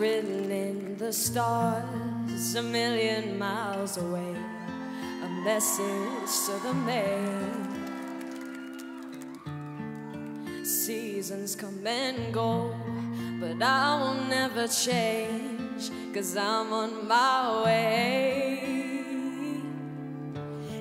written in the stars, a million miles away, a message to the mail. Seasons come and go, but I will never change, 'cause I'm on my way.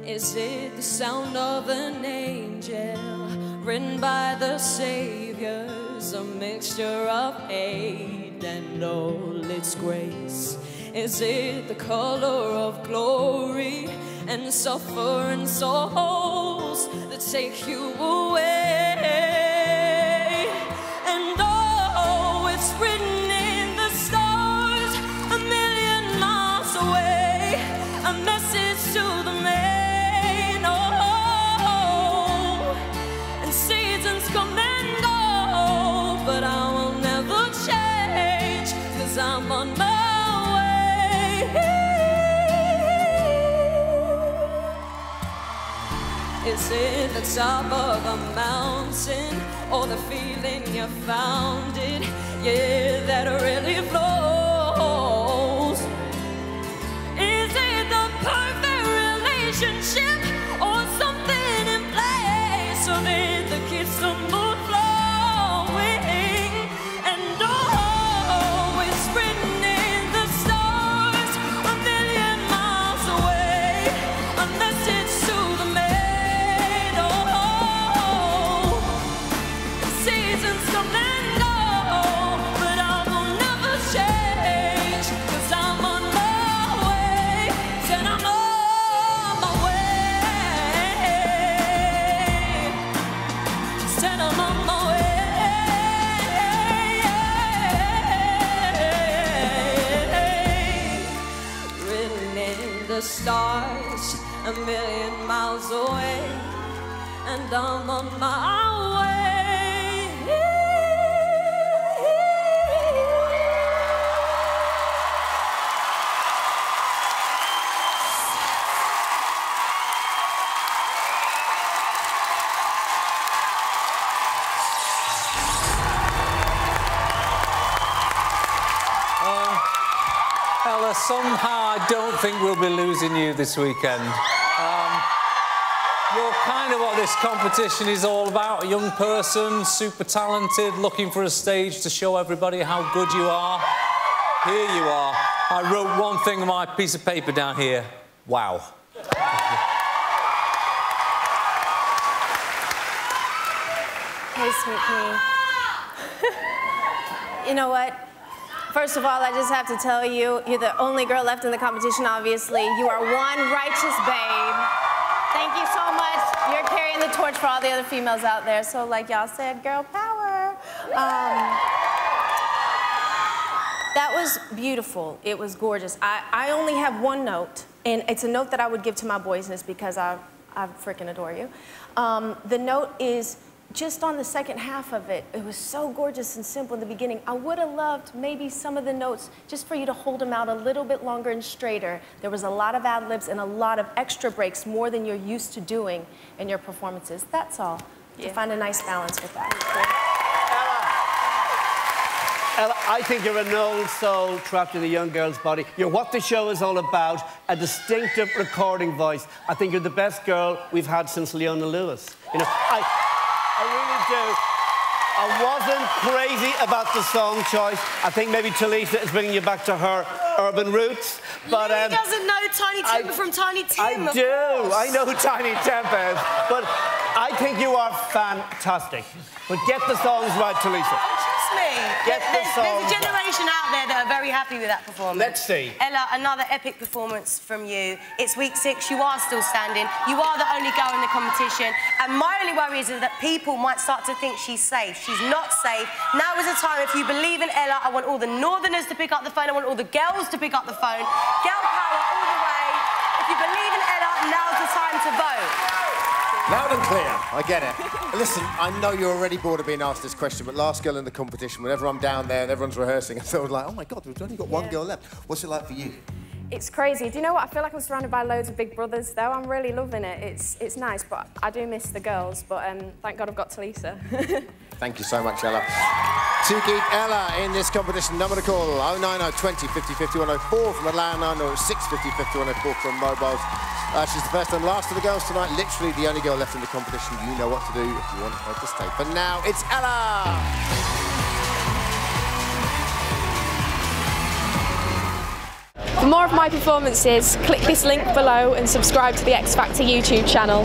Is it the sound of an angel, written by the Savior's, a mixture of hate and all its grace? Is it the color of glory and suffering souls that take you away? And oh, it's written in the stars, a million miles away, a message to the man. I'm on my way. Is it the top of a mountain, or the feeling you found it? Yeah, that really flows. Is it the perfect relationship, or something in place, or did the kiss the moon flowing? Stars a million miles away, and I'm on my way. Ella, somehow I don't think we'll be losing you this weekend. You're kind of what this competition is all about, a young person, super talented, looking for a stage to show everybody how good you are. Here you are. I wrote one thing on my piece of paper down here. Wow. Hey, sweetie. You know what? First of all, I just have to tell you, you're the only girl left in the competition, obviously. You are one righteous babe. Thank you so much. You're carrying the torch for all the other females out there. So like y'all said, girl power. That was beautiful. It was gorgeous. I only have one note, and it's a note that I would give to my boys, and it's because I freaking adore you. The note is, just on the second half of it, it was so gorgeous and simple in the beginning. I would have loved maybe some of the notes just for you to hold them out a little bit longer and straighter. There was a lot of ad-libs and a lot of extra breaks, more than you're used to doing in your performances. That's all. Yeah. To find a nice balance with that. Ella, I think you're an old soul trapped in a young girl's body. You're what the show is all about, a distinctive recording voice. I think you're the best girl we've had since Leona Lewis. You know, I really do. I wasn't crazy about the song choice. I think maybe Tulisa is bringing you back to her urban roots. But he doesn't know Tinie Tempah from Tinie Tempah. I do. I know who Tinie Tempah is. But I think you are fantastic. But get the songs right, Tulisa. Trust me. Get the songs. There's a generation out there that are very happy with that performance. Let's see. Ella, another epic performance from you. It's week 6. You are still standing. You are the only girl in the competition. And my only worry is that people might start to think she's safe. She's not safe. Now is the time. If you believe in Ella, I want all the Northerners to pick up the phone. I want all the girls to pick up the phone. Girl power all the way. If you believe in Ella, now's the time to vote. Loud and clear, I get it. Listen, I know you're already bored of being asked this question, but last girl in the competition, whenever I'm down there and everyone's rehearsing, I feel like, oh my God, we've only got one girl left. What's it like for you? It's crazy. Do you know what? I feel like I'm surrounded by loads of big brothers, though. I'm really loving it. It's nice, but I do miss the girls, but thank God I've got Tulisa. Thank you so much, Ella. to keep Ella in this competition. Number to call 090 20 50 50 104 from a landline, or 650 50 104 from mobiles. She's the first and last of the girls tonight, literally the only girl left in the competition. You know what to do if you want her to stay. For now, it's Ella. For more of my performances, click this link below and subscribe to the X Factor YouTube channel.